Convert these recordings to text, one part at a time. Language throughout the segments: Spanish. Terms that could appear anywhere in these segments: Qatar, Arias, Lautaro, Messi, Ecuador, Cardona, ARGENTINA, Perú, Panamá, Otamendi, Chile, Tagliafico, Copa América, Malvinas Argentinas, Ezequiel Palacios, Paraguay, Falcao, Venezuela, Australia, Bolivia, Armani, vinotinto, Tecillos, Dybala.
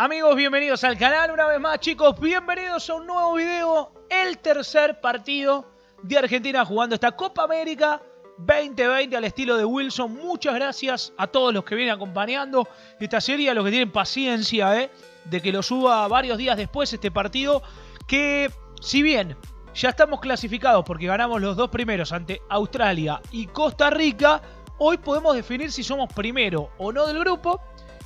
Amigos, bienvenidos al canal una vez más, chicos. Bienvenidos a un nuevo video. El tercer partido de Argentina jugando esta Copa América 2020 al estilo de Wilson. Muchas gracias a todos los que vienen acompañando esta serie, a los que tienen paciencia de que lo suba varios días después este partido. Que si bien ya estamos clasificados porque ganamos los dos primeros ante Australia y Costa Rica, hoy podemos definir si somos primero o no del grupo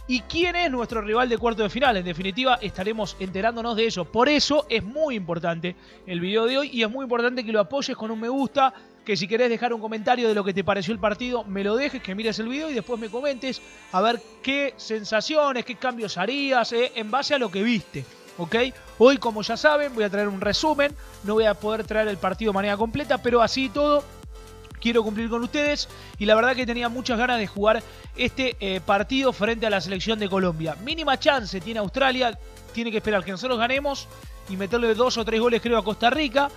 y quién es nuestro rival de cuarto de final. En definitiva, estaremos enterándonos de eso. Por eso es muy importante el video de hoy y es muy importante que lo apoyes con un me gusta, que si querés dejar un comentario de lo que te pareció el partido, me lo dejes, que mires el video y después me comentes a ver qué sensaciones, qué cambios harías en base a lo que viste. ¿Ok? Hoy, como ya saben, voy a traer un resumen. No voy a poder traer el partido de manera completa, pero así todo quiero cumplir con ustedes y la verdad que tenía muchas ganas de jugar este partido frente a la selección de Colombia. Mínima chance tiene Australia, tiene que esperar que nosotros ganemos y meterle 2 o 3 goles, creo, a Costa Rica.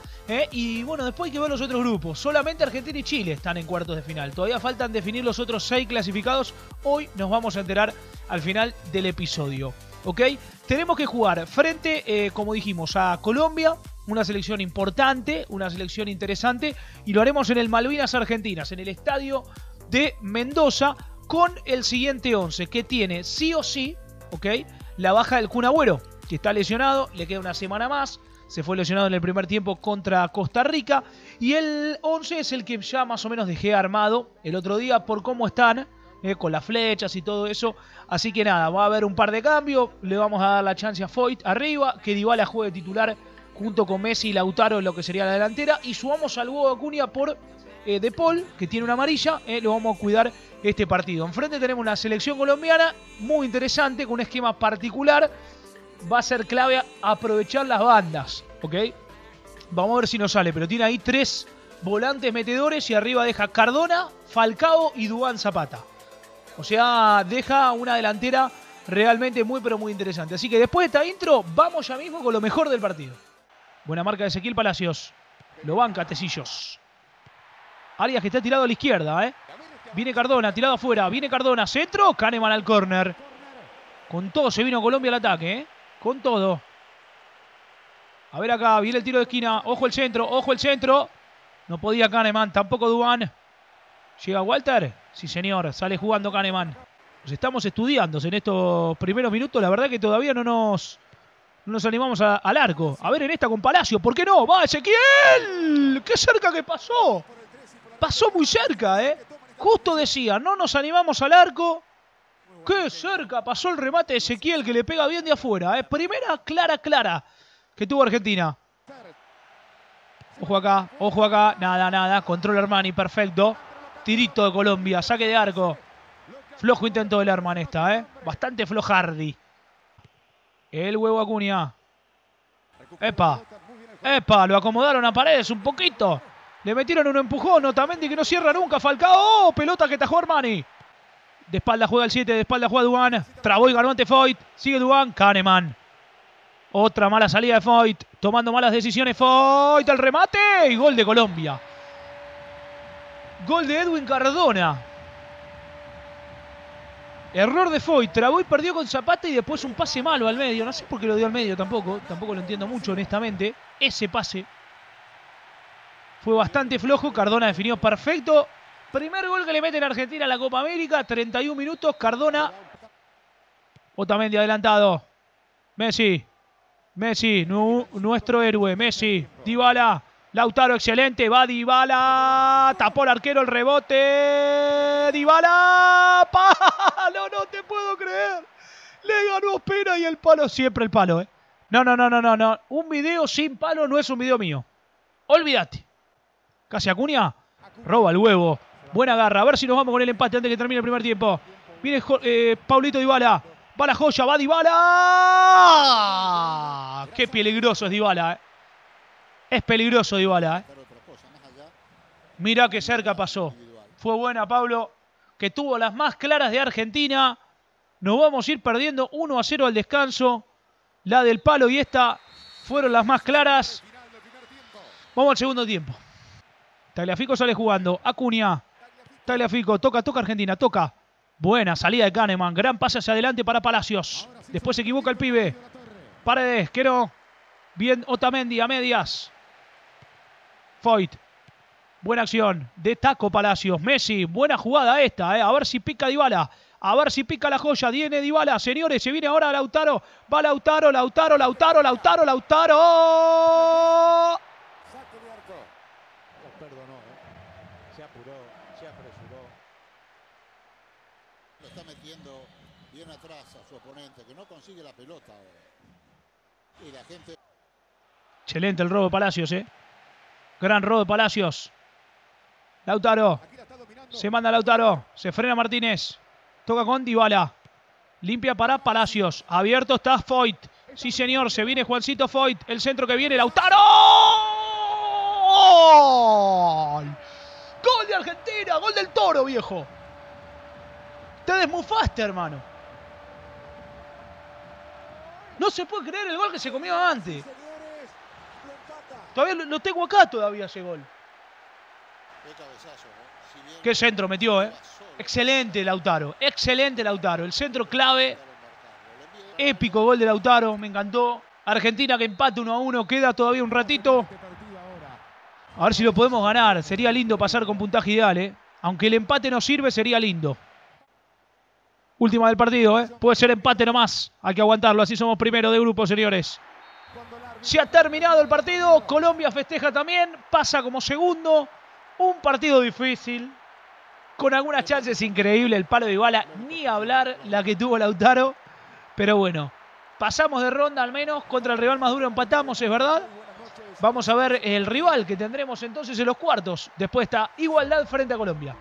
Y bueno, después hay que ver los otros grupos. Solamente Argentina y Chile están en cuartos de final. Todavía faltan definir los otros 6 clasificados. Hoy nos vamos a enterar al final del episodio. ¿Ok? Tenemos que jugar frente, como dijimos, a Colombia. Una selección importante, una selección interesante, y lo haremos en el Malvinas Argentinas, en el estadio de Mendoza, con el siguiente 11, que tiene sí o sí, ¿ok?, la baja del Kun Agüero, que está lesionado, le queda una semana más, se fue lesionado en el primer tiempo contra Costa Rica, y el 11 es el que ya más o menos dejé armado el otro día por cómo están, con las flechas y todo eso. Así que nada, va a haber un par de cambios, le vamos a dar la chance a Foyt arriba, que Dybala juegue titular junto con Messi y Lautaro en lo que sería la delantera. Y subamos al huevo Acuña por De Paul, que tiene una amarilla. Lo vamos a cuidar este partido. Enfrente tenemos una selección colombiana muy interesante, con un esquema particular. Va a ser clave aprovechar las bandas, ¿ok? Vamos a ver si nos sale, pero tiene ahí 3 volantes metedores y arriba deja Cardona, Falcao y Duván Zapata. O sea, deja una delantera realmente muy pero muy interesante. Así que después de esta intro, vamos ya mismo con lo mejor del partido. Buena marca de Ezequiel Palacios. Lo banca Tecillos. Arias, que está tirado a la izquierda, Viene Cardona, tirado afuera. Viene Cardona, centro. Kahneman al córner. Con todo se vino Colombia al ataque, Con todo. A ver acá, viene el tiro de esquina. Ojo el centro, ojo el centro. No podía Kahneman, tampoco Duván. ¿Llega Walter? Sí, señor. Sale jugando Kahneman. Nos estamos estudiando en estos primeros minutos. La verdad que todavía no nos animamos al arco. A ver en esta con Palacio. ¿Por qué no? ¡Va Ezequiel! ¡Qué cerca que pasó! Pasó muy cerca, Justo decía, no nos animamos al arco. ¡Qué cerca! Pasó el remate de Ezequiel, que le pega bien de afuera, Primera clara que tuvo Argentina. Ojo acá, ojo acá. Nada. Controla Armani, perfecto. Tirito de Colombia, saque de arco. Flojo intento del Armani esta, Bastante flojardi. El huevo Acuña. ¡Epa! ¡Epa! Lo acomodaron a Paredes un poquito. Le metieron un empujón. Otamendi, que no cierra nunca. Falcao. ¡Oh! Pelota que tajó Armani. De espalda juega el 7. De espalda juega Duván. Trabó y ganó ante Foyt. Sigue Duván. Kahneman. Otra mala salida de Foyt. Tomando malas decisiones. Foyt al remate. Y gol de Colombia. Gol de Edwin Cardona. Error de Foyt, trabó y perdió con Zapata y después un pase malo al medio. No sé por qué lo dio al medio tampoco. Tampoco lo entiendo mucho, honestamente. Ese pase fue bastante flojo. Cardona definió perfecto. Primer gol que le mete en Argentina a la Copa América. 31 minutos. Cardona. Otamendi adelantado. Messi. Messi. Nuestro héroe. Messi. Dybala. Lautaro, excelente, va Dybala, tapó el arquero, el rebote, Dybala, palo, no te puedo creer, le ganó Pena y el palo, siempre el palo, No, un video sin palo no es un video mío, olvídate. Casi Acuña, roba el huevo, buena garra, a ver si nos vamos con el empate antes que termine el primer tiempo. Viene Paulito Dybala, va la joya, va Dybala, qué peligroso es Dybala, Es peligroso Dybala, Mirá qué cerca pasó. Fue buena, Pablo, que tuvo las más claras de Argentina. Nos vamos a ir perdiendo 1-0 al descanso. La del palo y esta fueron las más claras. Vamos al segundo tiempo. Tagliafico sale jugando. Acuña. Tagliafico. Toca Argentina. Toca. Buena salida de Kahneman. Gran pase hacia adelante para Palacios. Después se equivoca el pibe. Paredes, que no. Bien Otamendi a medias. Foyt. Buena acción. De taco Palacios. Messi. Buena jugada esta. A ver si pica Dybala. A ver si pica la joya. Viene Dybala. Señores, se viene ahora Lautaro. Va Lautaro. Lautaro. ¡Oh! Se apuró, se apresuró. Lo está metiendo bien atrás a su oponente, que no consigue la pelota ahora. Y la gente... Excelente el robo de Palacios, ¿eh? Gran robo de Palacios. Lautaro. Se manda Lautaro. Se frena Martínez. Toca con Dybala. Limpia para Palacios. Abierto está Foyt. Sí, señor. Se viene Juancito Foyt. El centro que viene. ¡Lautaro! ¡Gol! ¡Gol de Argentina! ¡Gol del Toro, viejo! Te desmufaste, hermano. No se puede creer el gol que se comió antes. Todavía lo tengo acá todavía ese gol. Qué centro metió, ¿eh? Excelente Lautaro. Excelente Lautaro. El centro clave. Épico gol de Lautaro. Me encantó. Argentina que empate 1-1. Queda todavía un ratito. A ver si lo podemos ganar. Sería lindo pasar con puntaje ideal, ¿eh? Aunque el empate no sirve, sería lindo. Última del partido, ¿eh? Puede ser empate nomás. Hay que aguantarlo. Así somos primero de grupo, señores. Se ha terminado el partido. Colombia festeja también. Pasa como segundo. Un partido difícil. Con algunas chances increíbles. El palo de Dybala. Ni hablar la que tuvo Lautaro. Pero bueno. Pasamos de ronda al menos. Contra el rival más duro empatamos, es verdad. Vamos a ver el rival que tendremos entonces en los cuartos. Después está igualdad frente a Colombia.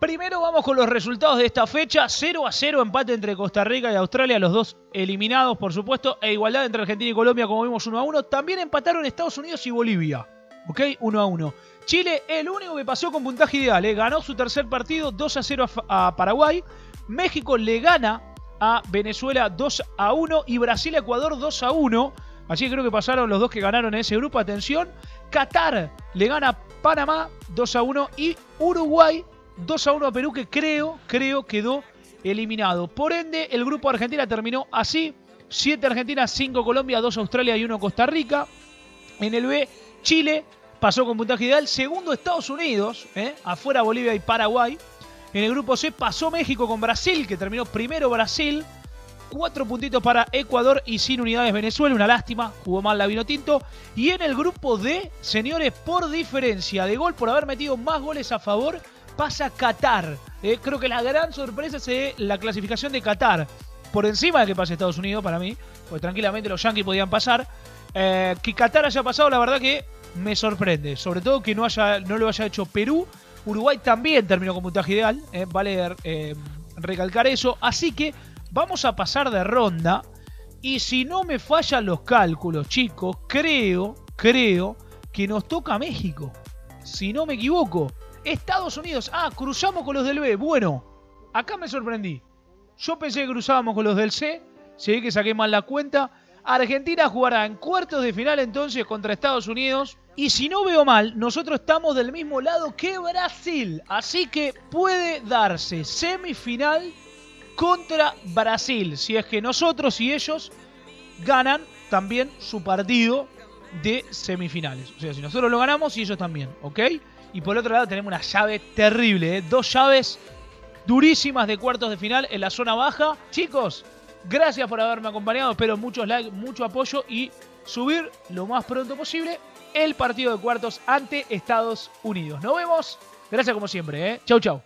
Primero vamos con los resultados de esta fecha. 0-0 empate entre Costa Rica y Australia. Los dos eliminados, por supuesto. E igualdad entre Argentina y Colombia, como vimos, 1-1. También empataron Estados Unidos y Bolivia. ¿Ok? 1-1. Chile, el único que pasó con puntaje ideal. Ganó su tercer partido 2-0 a Paraguay. México le gana a Venezuela 2-1. Y Brasil a Ecuador 2-1. Así que creo que pasaron los dos que ganaron en ese grupo. Atención. Qatar le gana a Panamá 2-1. Y Uruguay 2-1 a Perú, que creo quedó eliminado. Por ende, el grupo de Argentina terminó así. 7 Argentina, 5 Colombia, 2 Australia y 1 Costa Rica. En el B, Chile pasó con puntaje ideal. Segundo, Estados Unidos. Afuera Bolivia y Paraguay. En el grupo C pasó México con Brasil, que terminó primero Brasil. 4 puntitos para Ecuador y sin unidades Venezuela. Una lástima, jugó mal la Vinotinto. Y en el grupo D, señores, por diferencia de gol, por haber metido más goles a favor, pasa Qatar. Creo que la gran sorpresa es la clasificación de Qatar. Por encima de que pase Estados Unidos, para mí. Pues tranquilamente los yanquis podían pasar. Que Qatar haya pasado, la verdad que me sorprende. Sobre todo que no lo haya hecho Perú. Uruguay también terminó con puntaje ideal. Vale recalcar eso. Así que vamos a pasar de ronda. Y si no me fallan los cálculos, chicos, creo que nos toca México. Si no me equivoco. Estados Unidos. Ah, cruzamos con los del B. Bueno, acá me sorprendí. Yo pensé que cruzábamos con los del C. Se ve que saqué mal la cuenta. Argentina jugará en cuartos de final entonces contra Estados Unidos. Y si no veo mal, nosotros estamos del mismo lado que Brasil. Así que puede darse semifinal contra Brasil. Si es que nosotros y ellos ganan también su partido de semifinales. O sea, si nosotros lo ganamos y ellos también. ¿Ok? Y por el otro lado tenemos una llave terrible, dos llaves durísimas de cuartos de final en la zona baja. Chicos, gracias por haberme acompañado, espero muchos likes, mucho apoyo y subir lo más pronto posible el partido de cuartos ante Estados Unidos. Nos vemos, gracias como siempre, chau.